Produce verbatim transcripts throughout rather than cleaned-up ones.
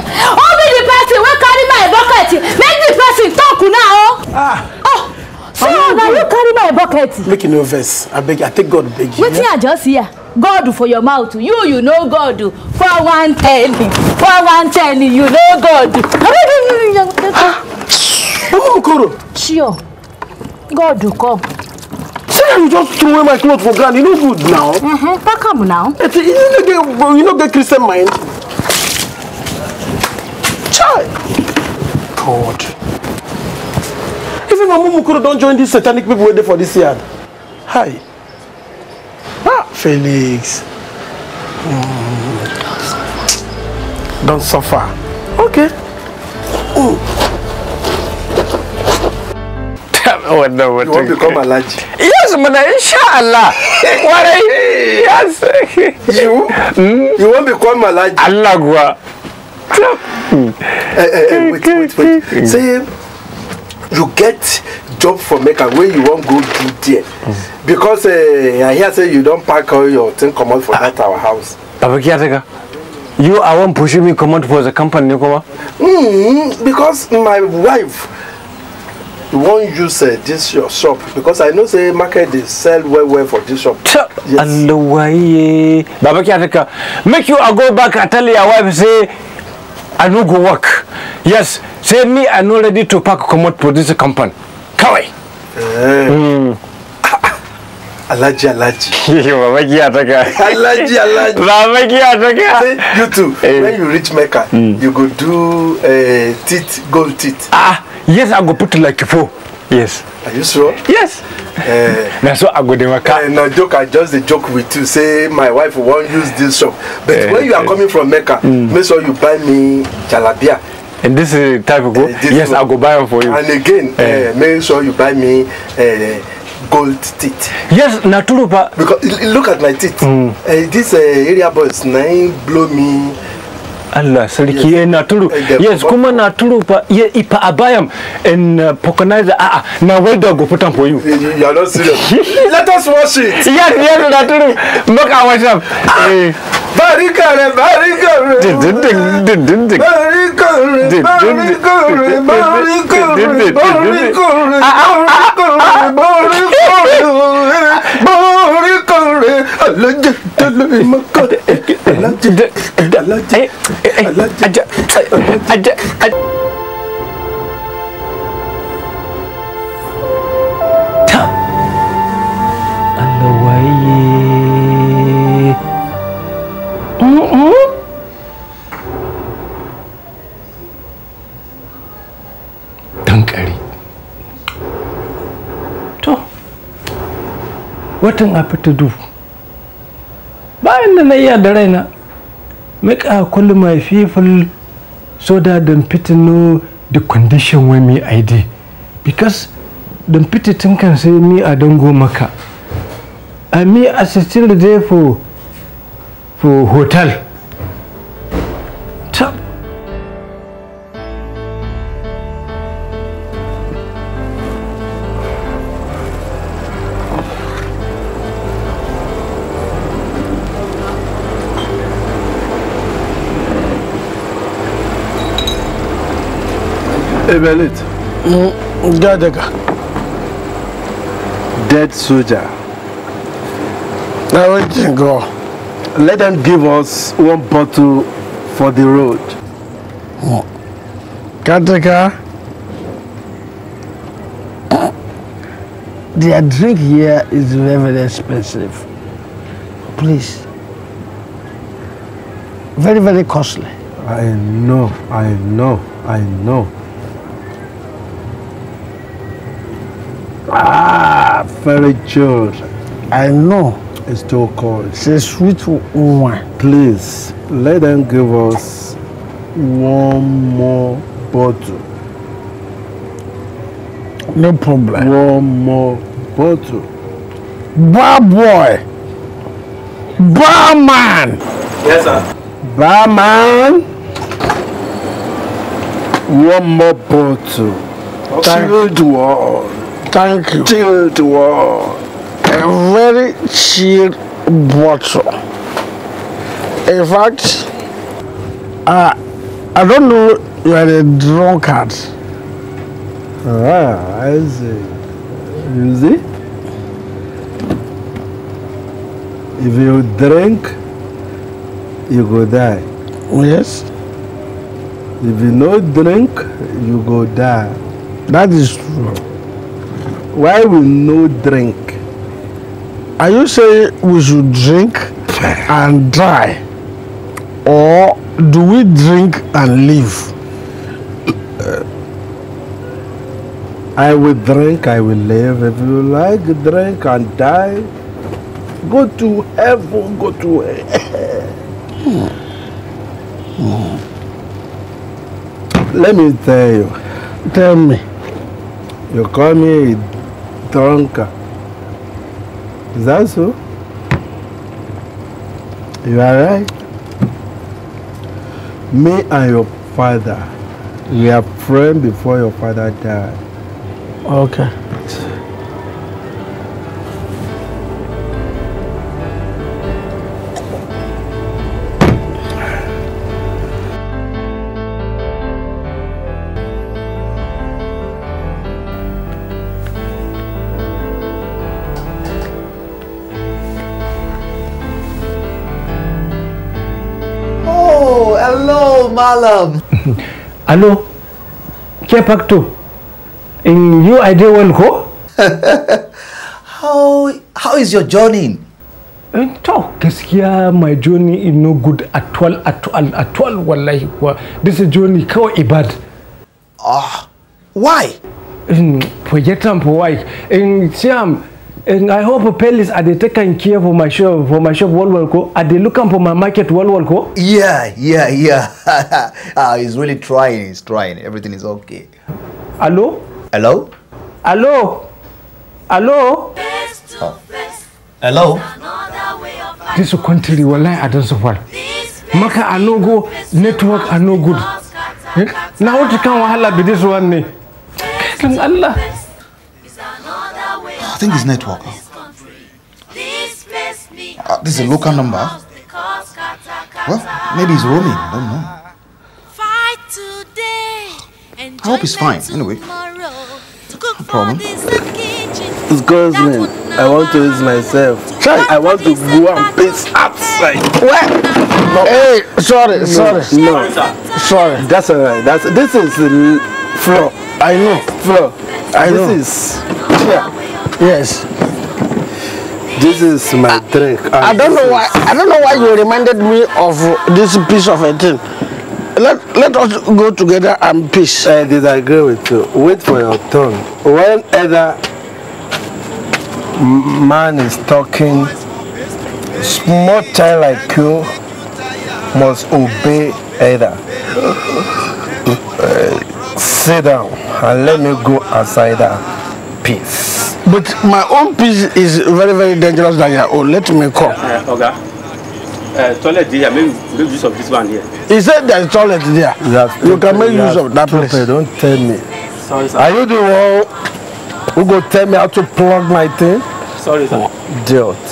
Only the person will carry my bucket. Make the person talk now. Ah. Oh. So now God. You carry my bucket. Make no verse. I beg. I take God beg you. Wait till I just hear. God for your mouth. You, you know God. For one ten. For one ten. You know God. Mama Nkoro. Sure. God will come. Say you just throw away my clothes for granted. You no good now. Mm-hmm. But come now. It's, you don't get, you don't get Christian mind. Child. God. Even Mama Nkoro don't join these satanic people waiting for this yard. Hi. Ah, Felix. Mm. Don't suffer. Okay. Ooh. Oh, no, you want to become a large? Yes, man, inshallah. What I, yes. You? Mm? You want to become a large? Allah gua. Mm. Uh, uh, wait, wait, wait. Mm. Say, you get job for Mecca where you won't go do there. Mm. Because uh, I hear say you don't pack all your thing come out for that our house. Baba Kiyataka, you are one pushing me come out for the company, you come out? Mm, because my wife won't use uh, this your shop because I know the market they sell well well for this shop. Yes. Allawaye. Baba Kiyataka, make you I go back and tell your wife say I no go work. Yes, say me I no ready to pack commode for this company. Kawai. Mm. Alaji alaji. Baba Kiyataka. Alaji alaji. Baba Kiyataka. You too. Hey. When you reach Mecca, mm. you go do uh, teeth, gold teeth. Ah. Yes, I go put like four. Yes. Are you sure? Yes. Uh, That's what I go do. Uh, no joke. I just a joke with you. Say my wife won't use this shop, but uh, when you are uh, coming from Mecca, mm. make sure you buy me jalabia. And this is type of gold. Uh, yes, one. I'll go buy them for you. And again, uh, uh, make sure you buy me uh, gold teeth. Yes, naturuba. Because look at my teeth. Mm. Uh, this uh, area boys nine blow me. Allah, Saliki, yes. Naturu. Yes, Kuma Naturu, ye Ipa Abayam, and Poconizer. Ah, now where do I go put them for you? You are not serious. Let us wash it. Yes, yes, Naturu. Look, I wash up. Barikare, barikare. Barikare, barikare, barikare, barikare, barikare, barikare, barikare. Hey, I like it. I like it. What am I to do? Why in the year the rain? Make I call my people so that them people know the condition when me I did. Because them people think can say me I don't go Mecca. I me as still there for for hotel. Top. Belit. Dead soldier. Now we can go. Let them give us one bottle for the road. Kataka. Their drink here is very expensive. Please. Very, very costly. I know, I know, I know. Ah, very good. I know. It's too cold. It's a sweet one. Please, let them give us one more bottle. No problem. One more bottle. Bar boy. Barman. Yes, sir. Barman. One more bottle. Okay. Thank you. Thank you. Chilled water. A very chilled bottle. In fact, uh, I don't know you are a drunkard. Ah, I see. You see? If you drink, you go die. Yes. If you don't drink, you go die. That is true. Why we no drink? Are you saying we should drink and die? Or do we drink and live? I will drink, I will live. If you like, drink and die. Go to heaven, go to hell. Hmm. Let me tell you. Tell me. You call me a drunkard. Is that so? You are right. Me and your father, we are friends before your father died. Okay. Malam. Hello, Kepak too. In you, I did well go. How how is your journey? Talk. Here, my journey is no good at all, at all, at all. Wallahi, this journey is bad. Ah, why? For example, why? In Siam, and I hope police are they taking care for my shop, for my shop wall wall go. Are they looking for my market wall wall go? Yeah, yeah, yeah. Ah, he's really trying. He's trying. Everything is okay. Hello. Hello. Hello. Hello. Oh. Hello. This country, wallahi, I don't suffer. Maka are no go. Network are no good. Now what can wahala be this one me? Allah. I think it's network. Uh, this is a local number. Well, maybe it's roaming. I don't know. I hope it's fine. Anyway, no problem. It's girls, man. I want to use myself. Try. I want to go and piss outside. What? No. Hey, sorry, no, sorry, no, no. Sorry. That's alright. That's this is the floor. I know, floor. I know. This is yeah. Yes. This is my I, drink. I don't know why. I don't know why you reminded me of this piece of a thing. Let Let us go together and peace. I disagree with you. Wait for your turn. When either man is talking, small child like you must obey either. Uh, sit down and let me go outside that peace. But my own piece is very, very dangerous than your own. Let me come. Uh, uh, okay. Uh, toilet here. Make, make use of this one here. He said there's toilet there. That's you can make use of that place. Don't tell me. Sorry, sir. Are you the one who go tell me how to plug my thing? Sorry, sir. Idiot.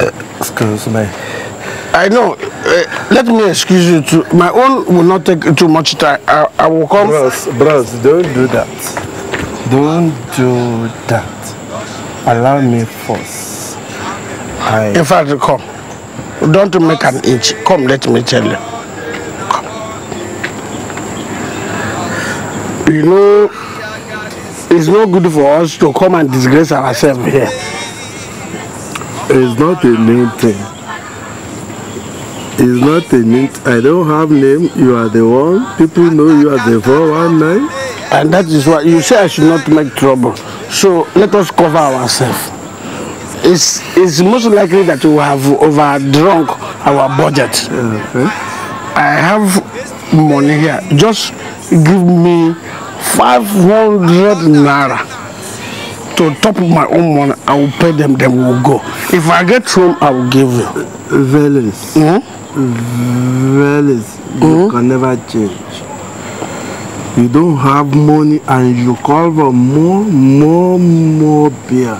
Uh, excuse me. I know. Uh, let me excuse you too. My own will not take too much time. I, I will come. Bros, bros, don't do that. Don't do that. Allow me first. I... In fact, come. Don't make an inch. Come, let me tell you. Come. You know, it's not good for us to come and disgrace ourselves here. It's not a new thing. It's not a new thing. I don't have name. You are the one. People know you are the four one nine. And that is why you say I should not make trouble. So let us cover ourselves. It's it's most likely that we have overdrunk our budget. Okay. I have money here. Just give me five hundred naira to top my own money. I will pay them. Then we will go. If I get home, I will give you. Velis. Mm? Velis. You mm? can never change. You don't have money and you call for more, more, more beer.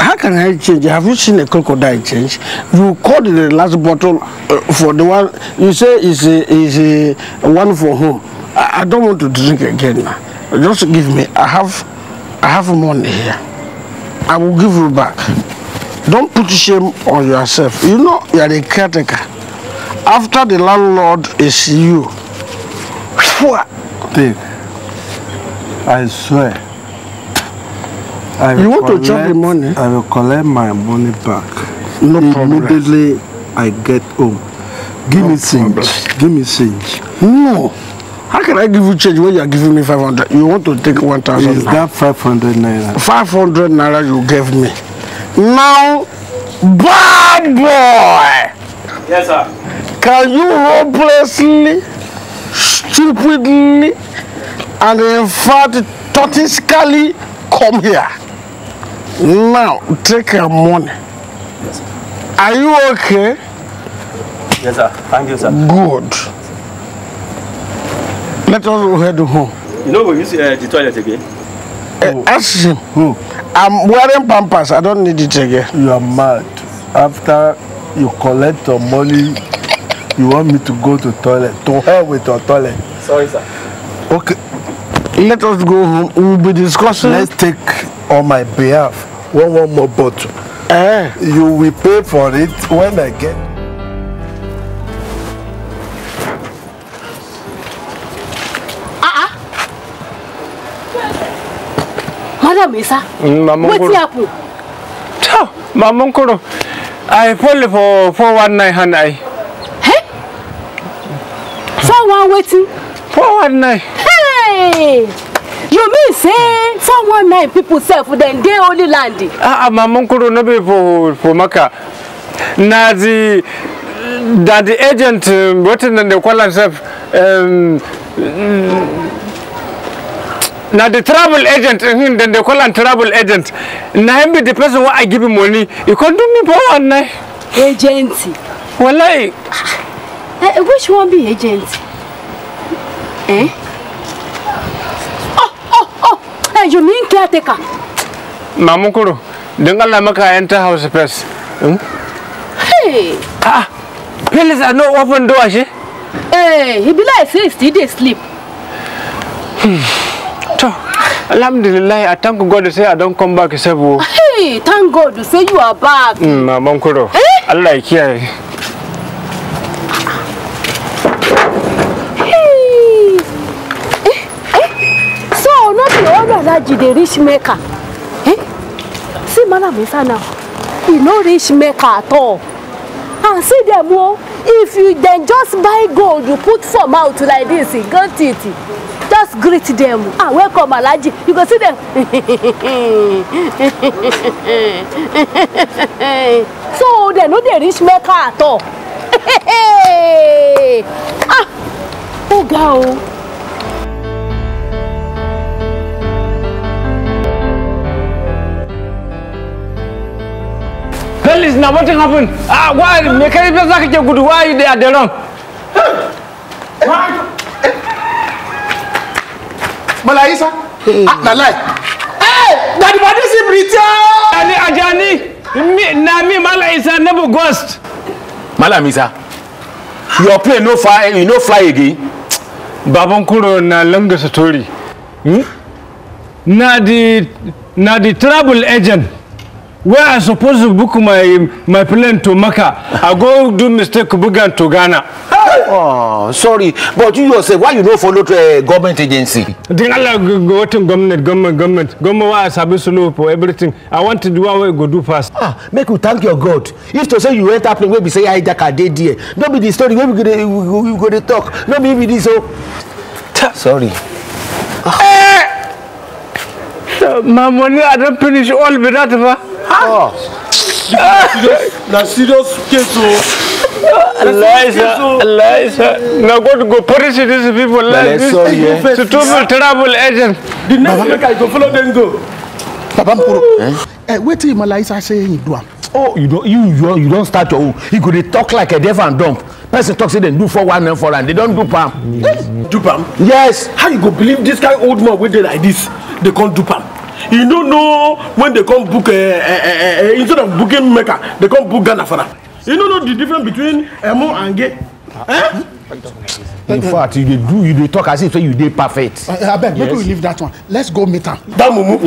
How How can I change? Have you seen a crocodile change? You called the last bottle uh, for the one you say is a, is a one for whom? I, I don't want to drink again. Just give me. I have I have money here. I will give you back. Don't put shame on yourself. You know you are a caretaker. After the landlord is you. Dave, I swear. I you want collect, to chop the money? I will collect my money back. No Immediately problem. I get home. Give no me change. Give me change. No. How can I give you change when you are giving me five hundred? You want to take one thousand? Is that five hundred naira? five hundred naira you gave me. Now, bad boy! Yes, sir. Can you hopelessly, stupidly, and in fact, tortistically come here? Now, take your money. Yes, sir. Are you okay? Yes, sir. Thank you, sir. Good. Let us head home. You know we use uh, the toilet again? Uh, ask him. Who? I'm wearing pampers. I don't need it again. You are mad. After you collect your money, you want me to go to toilet. To hell with your toilet. Sorry, sir. Okay. Let us go home. We'll be discussing. Let's take on my behalf one, one more bottle. Eh? You will pay for it when I get. What's happened? Mama Nkoro, I fall for four one nine and I. Hey? Someone waiting? four one nine. Hey! You mean say four one nine people self then they only landing? Ah, Mama Nkoro, no be for for Maka. Na the that the agent um, waiting and they call themselves um. Mm, now the travel agent, then they call him travel agent. Now the person who I give him money, you can't do me for one night. Agency. Well, like. Uh, which one be agent? Eh? Oh, oh, oh. Hey, you mean caretaker? Mama Nkoro, don't allow me to enter house first. Hmm? Hey. Ah, police are not open door, she. Hey, he be like sixty days sleep. Hmm. Alhamdulillah, I thank God to say I don't come back. Hey, thank God to say you are back. Mm, Mama Nkoro. Eh? Allah like here. Hey. Eh? Eh? So not the other that you the rich maker. Eh? See Malam Isa now. He no rich maker at all. And see them all. If you then just buy gold, you put some out like this, got it. Just greet them. Ah, welcome, Alaji. You can see them. So they know they rich maker at all. Ah, oh girl. Police, now what happened? Ah, why? Mechanism like you good. Why are they at the wrong? Why? Malam Isa, na lie. Hey, that body is British. Ani ajani, me na me Malam Isa never ghost. Malam Isa, your plane no fly, you no fly again. Baba Nkulu na longer story. Hmm? Na the na the travel agent. Where I supposed to book my my plane to Mecca, I go do mistake Bugan to Ghana. Oh, sorry, but you yourself, why you no follow the government agency? Then I go to government, government, government, government. For everything. I want to do what we go do first. Ah, make you thank your God. If to say you went up and we be say I that day dear. No be the story where we go we go to talk. No be this so. Sorry. My money, I don't finish all without her. Oh. That's serious case. Eliza, Eliza. Now go to go punish these people. Like this. It's a terrible agent. The next week I go follow them go. Baba Nkulu. Eh, wait till Malam Isa say he do am. Oh, you don't, you you you don't start your own. He go dey talk like a devil and dump. Person talk say they do for one and for and they don't do palm. Do palm? Yes. How you go believe this guy old man with dey like this? They can't do palm. You don't know when they come book, uh, uh, uh, instead of booking Mecca, they come book Ganafara. You don't know the difference between Emo and Gay. Eh? In fact, you do, you do talk as if you did perfect. I, I beg, yes. Make we leave that one. Let's go meet her. That mumu.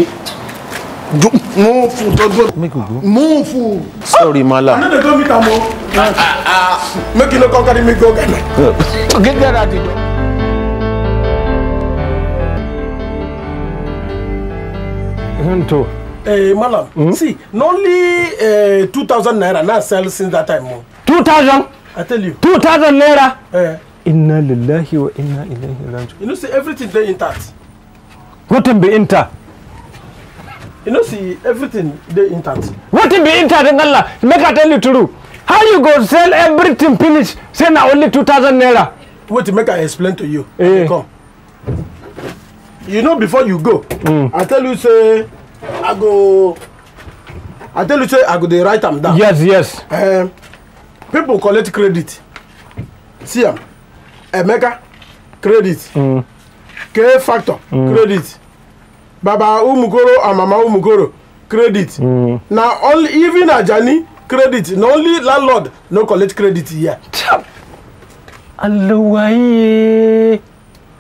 Make we go. Mumu. Sorry, Mala. I'm not going to meet her, Mo. Make you no conquer me, go get me. Get that out of here. Hey, Malam, hmm? See, not only uh, two thousand naira now sells since that time. two thousand? I tell you. two thousand naira? Yeah. Inna lillahi wa inna ilayhi raji'un. You know, see, everything they intact. What in be intact? You know, see, everything they intact. What in be intact in Allah? Make I tell you true. How you go sell everything finished? Say now only two thousand naira. Wait, make I explain to you. Hey. Come. You know, before you go, mm. I tell you, say, I go. I tell you, say, I go. They write them down. Yes, yes. Um, people collect credit. See them. Emeka, credit. Mm. K Factor, mm. credit. Baba Nkulu and Mama Nkoro, credit. Mm. Now, only even Ajani, credit. Not only landlord, no collect credit here. Allowaye,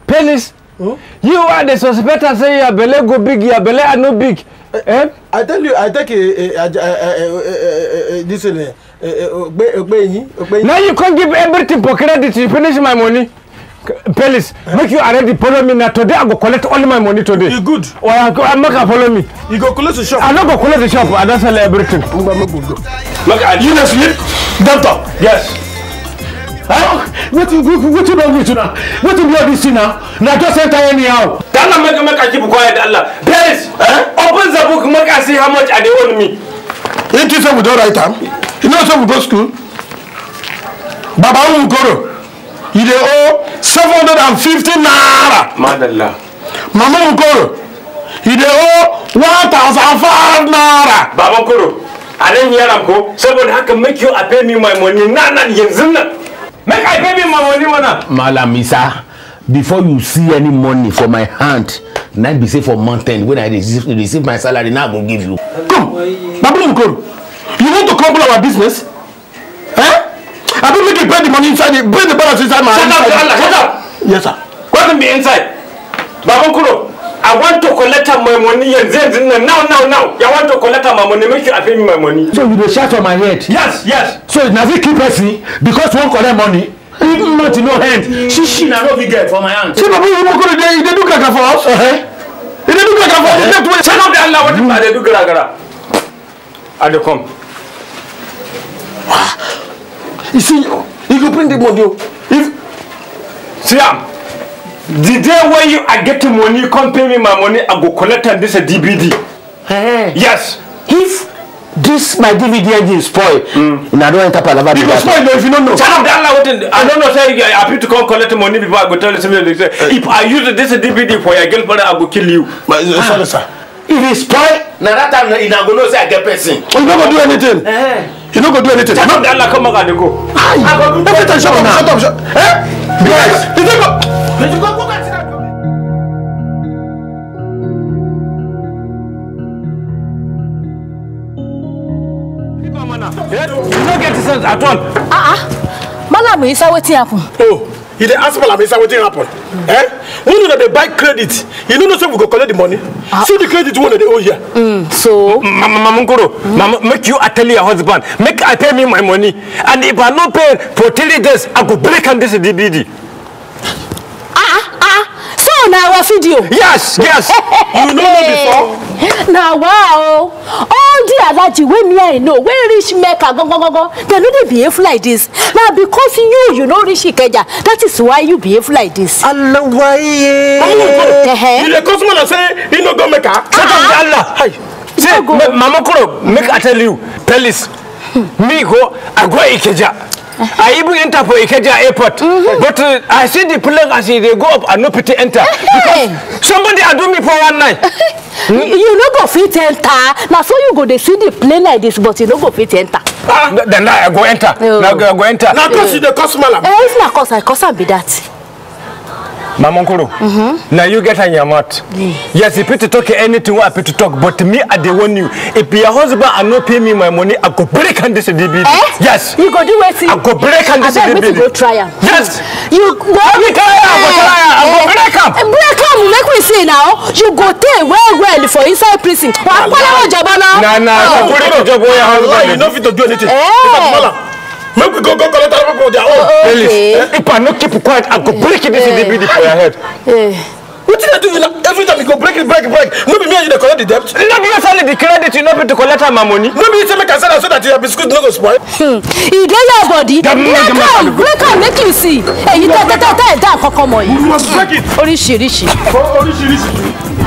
penis. Hmm? You are the suspect and say your belly go big, your belly are no big. Uh, eh? I tell you, I take a, a, a, a, a, a this one. Uh, now you can't give everything for credit. You finish my money, Pelis. Uh, make you already follow me now. Today I go collect all my money today. You good? Or I go, I'm not gonna follow me. You go close the shop. I don't go close the shop. I don't sell everything. Look at you, sleep, doctor. Yes. Huh? What you do? What you do with you now? What you do this now? Now just enter anyhow. Allah make make I keep quiet. Allah, please. Open the book. Make I see how much I they owe me. You think so? We don't write them. You know so we go school. Baba Nkulu, he they owe seven hundred and fifty naira. Madallah. Mama Nkulu, he they owe one thousand five naira. Baba Nkulu, I didn't hear them go. Someone I can make you pay me my money. Nah, nah, yenzina. Make I pay me my money, wanna? Malam Isa, before you see any money for my hand, not be safe for mountain. When I receive, receive my salary, now I will give you. Come, Baba Nkulu, you want to crumble our business? Huh? I don't make you pay the money inside, the, pay the balance inside my hand. Shut up, Allah, shut up. Yes, sir. What can be inside? Baba Nkulu, I want to collect my money and then now, now, now. I want to collect my money. Make sure I pay me my money. So you will shut on my head. Yes, yes. So it's not a key person because one collect money. Even not in your hand. She, she, now not get for my hand. See, but we will go to the. They do gaga for us. They do gaga for us. Shut up, Allah. What if they do gaga? I do come. You see, if you print the money, if Siam. The day when you are getting money, come pay me my money, I go collect and this a D V D. Hey. Yes. If this my D V D is spoiled, mm. and I don't enter Palava. You go spoil if you don't know. Shut up, Allah, I don't know, say I appear to come collect money before I go tell you something. If I use this D V D for your girlfriend, I go kill you. But sorry, sir. If it's spoiled, now that time you don't know say I get person. You don't go do anything. Hey. You don't go do anything. Shut up, Allah, come back and go. I go do everything. Shut up, shut up, shut up. Eh? Guys, you don't go. Let's go. Yeah, you don't get sense at all. Ah, ah. Malam Isa, what happened? Oh, you didn't ask Malam Isa what happened. Mm. Eh? When you they buy credit, you don't know say we go collect the money. Ah. See the credit one they owe here. Mm. So, Mama Nkoro, mm. Mama, make you I tell your husband, make I pay me my money, and if I not pay for three days, I go break on this D V D. Now our video. Yes, yes. You know before. Now wow, all the other you when me I know when rich maker go go go go, they no dey behave like this. Now because you you know rich Ikeja, that is why you behave like this. Allah why? You the customer say you no go maker. Allah. Hi. Say Mama Nkoro, make I tell you, police. Me go, I go Ikeja. I even enter for Ikeja Airport, mm-hmm. but uh, I see the plane as they go up and no pity enter. Because somebody had do me for one night. hmm? You, you no go fit enter. Now so you go they see the plane like this, but you no go fit enter. Ah, then now I go enter. Oh. Now I go enter. Now because you the customer. Eh, it's not cause I cause I be that. Mama Nkoro, mm -hmm. Now you get on your mouth. Yes, if you talk anything, I'm happy to talk. But me, I don't want you. If your husband and not pay me my money, I go break on this D B D. Eh? Yes. You go do what? I go break on this D B D. I beg me to go try him. Yes. You go. I go try him. I go try him. I go break him. Break him. Make we see now. You go there well, well for inside prison. What? What about Jabana? Nah, nah. I go break your husband. You don't fit to do anything. Eh? Make we go go collect our people their own. Okay. If I not keep quiet, I go break it. This is the for your head. What did I do? Every time you go break it, break it, break. No be me and you collect the debt. No be you selling the credit. You not be to collect my money. No be you say make I sell so that your biscuit no go spoil. You don't your body. Break out, break out, make you see. Hey, you tell tell tell tell that kokomo. You must break it. Orishi, orishi. Orishi, orishi.